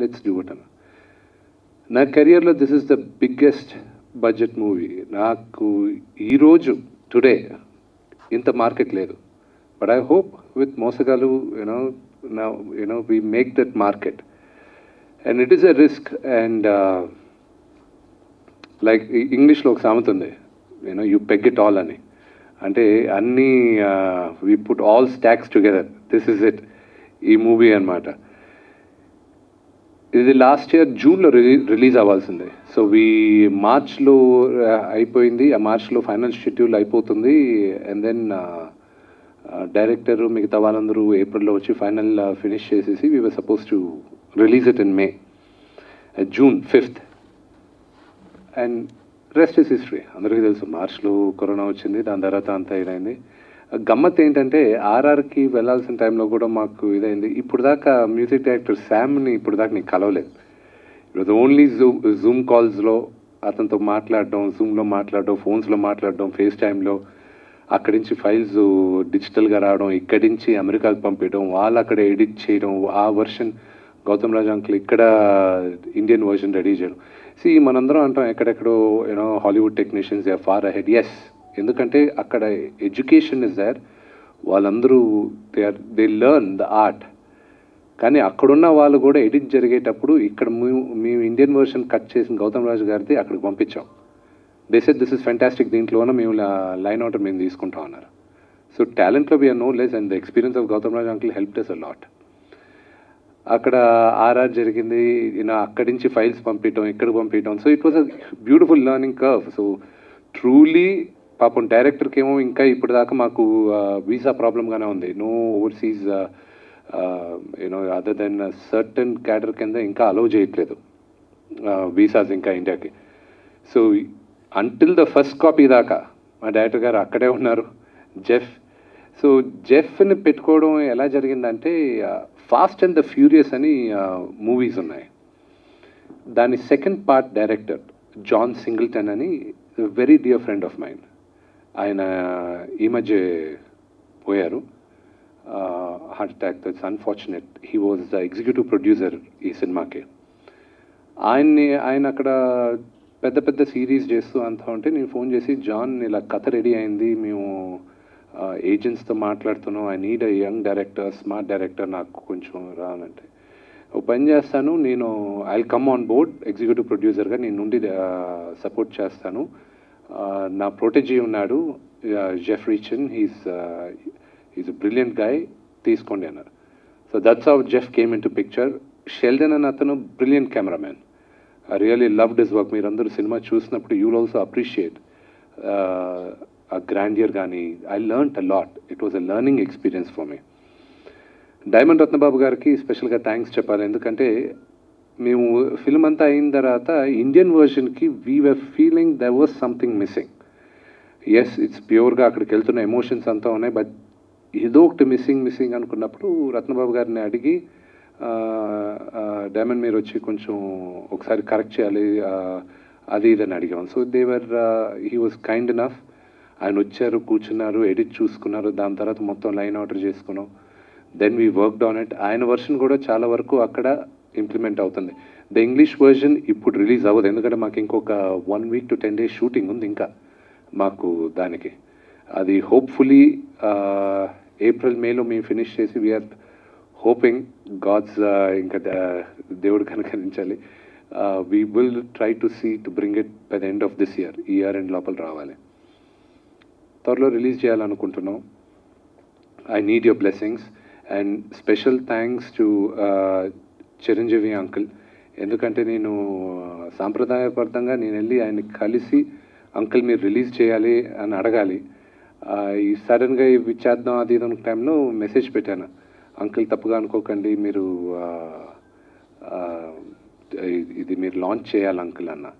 Let's do it అన్న. నా కెరియర్లో this is the biggest budget movie. నాకు ఈరోజు టుడే ఇంత మార్కెట్ లేదు, but I hope with Mosagallu you know we make that market, and it is a risk, and like English lo ok samt unde, you know, you peg it all ani ante anni we put all stacks together, this is it, ee movie anamata. ఇది last year జూన్లో release అవ్వాల్సిందే, so we మార్చ్లో అయిపోయింది. ఆ మార్చ్లో final schedule అయిపోతుంది, and then director మిగతా వాళ్ళందరూ ఏప్రిల్లో వచ్చి ఫైనల్ ఫినిష్ చేసేసి we were suppose to release it in May, June 5th, and rest is history. అందరికీ తెలుసు మార్చ్లో కరోనా వచ్చింది, దాని తర్వాత అంతా ఇదైంది. గమ్మత్ ఏంటంటే ఆర్ఆర్కి వెళ్ళాల్సిన టైంలో కూడా మాకు ఇదైంది. ఇప్పుడు దాకా మ్యూజిక్ డైరెక్టర్ శామ్ని ఇప్పుడు దాకా నేను కలవలేదు. ఈరోజు ఓన్లీ జూమ్ కాల్స్లో అతనితో మాట్లాడడం, జూమ్లో మాట్లాడడం, ఫోన్స్లో మాట్లాడడం, ఫేస్ టైంలో, అక్కడి నుంచి ఫైల్స్ డిజిటల్గా రావడం, ఇక్కడి నుంచి అమెరికాకు పంపించడం, వాళ్ళు అక్కడ ఎడిట్ చేయడం, ఆ వర్షన్ గౌతమ్ రాజ్ అంకుల్ ఇక్కడ ఇండియన్ వర్షన్ రెడీ చేయడం. సి మనందరం అంటాం ఎక్కడెక్కడో you know Hollywood technicians they are far ahead. Yes, ఎందుకంటే అక్కడ ఎడ్యుకేషన్ ఇస్ దేర్, వాళ్ళందరూ దే లెర్న్ ద ఆర్ట్. కానీ అక్కడున్న వాళ్ళు కూడా ఎడిట్ జరిగేటప్పుడు ఇక్కడ మేము ఇండియన్ వర్షన్ కట్ చేసిన గౌతమ్ రాజు గారిది అక్కడికి పంపించాం. They said this is fantastic, దీంట్లోనే మేము లైన్ అవుట్ మేము తీసుకుంటాం అన్నారు. సో టాలెంట్లో we are no less, and the experience of Gautam Raju uncle helped us a lot. అక్కడ ఆర్ఆర్ జరిగింది, అక్కడి నుంచి ఫైల్స్ పంపించడం, ఇక్కడికి పంపించడం. So it was a beautiful learning curve. So truly పాపం డైరెక్టర్కి ఏమో ఇంకా ఇప్పుడు దాకా మాకు వీసా ప్రాబ్లంగానే ఉంది. No overseas you know other than certain cadre కింద ఇంకా అలౌ చేయట్లేదు వీసాస్ ఇంకా ఇండియాకి. So until the first copy దాకా మా డైరెక్టర్ గారు అక్కడే ఉన్నారు, జెఫ్. సో జెఫ్ని పెట్టుకోవడం ఎలా జరిగిందంటే, ఫాస్ట్ అండ్ ద ఫ్యూరియస్ అని మూవీస్ ఉన్నాయి, దాని second part director John Singleton అని very dear friend of mind, ఆయన ఈ మధ్య పోయారు heart attack. That's unfortunate. He was the executive producer ఈ సినిమాకి. ఆయన అక్కడ పెద్ద పెద్ద సిరీస్ చేస్తూ అంతా ఉంటే నేను ఫోన్ చేసి, జాన్ ఇలా కథ రెడీ అయింది, మేము ఏజెంట్స్తో మాట్లాడుతున్నాం, I need a young director, smart director, నాకు కొంచెం రానంటే, ఓ పని చేస్తాను నేను, I will come on board executive ప్రొడ్యూసర్గా నేను నుండి సపోర్ట్ చేస్తాను. నా ప్రొటెజీ ఉన్నాడు Jeff Reichen, he's brilliant guy, తీసుకోండి అన్నారు. So that's how Jeff came in to picture. Sheldon అని అతను brilliant cameraman, I really loved his work. మీరందరూ సినిమా చూసినప్పుడు యూ విల్ ఆల్సో అప్రిషియేట్ ఆ గ్రాండియర్ కానీ. I learned a lot, it was a learning experience for me. Diamond Ratna Babu గారికి స్పెషల్గా thanks చెప్పాలి, ఎందుకంటే మేము ఫిల్మ్ అంతా అయిన తర్వాత ఇండియన్ వర్షన్కి we were feeling there was something missing. Yes, it's ప్యూర్గా అక్కడికి వెళ్తున్న ఎమోషన్స్ అంతా ఉన్నాయి, బట్ ఏదో ఒకటి మిస్సింగ్ అనుకున్నప్పుడు రత్నబాబు గారిని అడిగి, డైమండ్ మీరు వచ్చి కొంచెం ఒకసారి కరెక్ట్ చేయాలి అది ఇదని అడిగాం. So there he was kind enough. ఆయన వచ్చారు, కూర్చున్నారు, ఎడిట్ చూసుకున్నారు, దాని తర్వాత మొత్తం లైన్ ఆర్డర్ చేసుకున్నాం. Then we worked on it. ఆయన వర్షన్ కూడా చాలా వరకు అక్కడ ఇంప్లిమెంట్ అవుతుంది. ద ఇంగ్లీష్ వర్షన్ ఇప్పుడు రిలీజ్ అవ్వదు, ఎందుకంటే మాకు ఇంకొక 1 week to 10 days షూటింగ్ ఉంది ఇంకా మాకు దానికి. అది హోప్ఫుల్లీ April, May లో మేము ఫినిష్ చేసి, వీఆర్ హోపింగ్ గాడ్స్, ఇంకా దేవుడు కనుకరించాలి, we will try to see to bring it by the end of this year. ఈ ఇయర్ ఎండ్ లోపల రావాలి, త్వరలో రిలీజ్ చేయాలనుకుంటున్నాం. I need your blessings. And special thanks to Chiranjeevi uncle, ఎందుకంటే నేను సాంప్రదాయబద్ధంగా నేను వెళ్ళి ఆయన్ని కలిసి, అంకుల్ మీరు రిలీజ్ చేయాలి అని అడగాలి. ఈ సడన్గా ఇవి చేద్దాం అది ఇది అనుకున్న టైంలో మెసేజ్ పెట్టాను, అంకుల్ తప్పుగా అనుకోకండి, మీరు ఇది మీరు లాంచ్ చేయాలి అంకుల్ అన్న.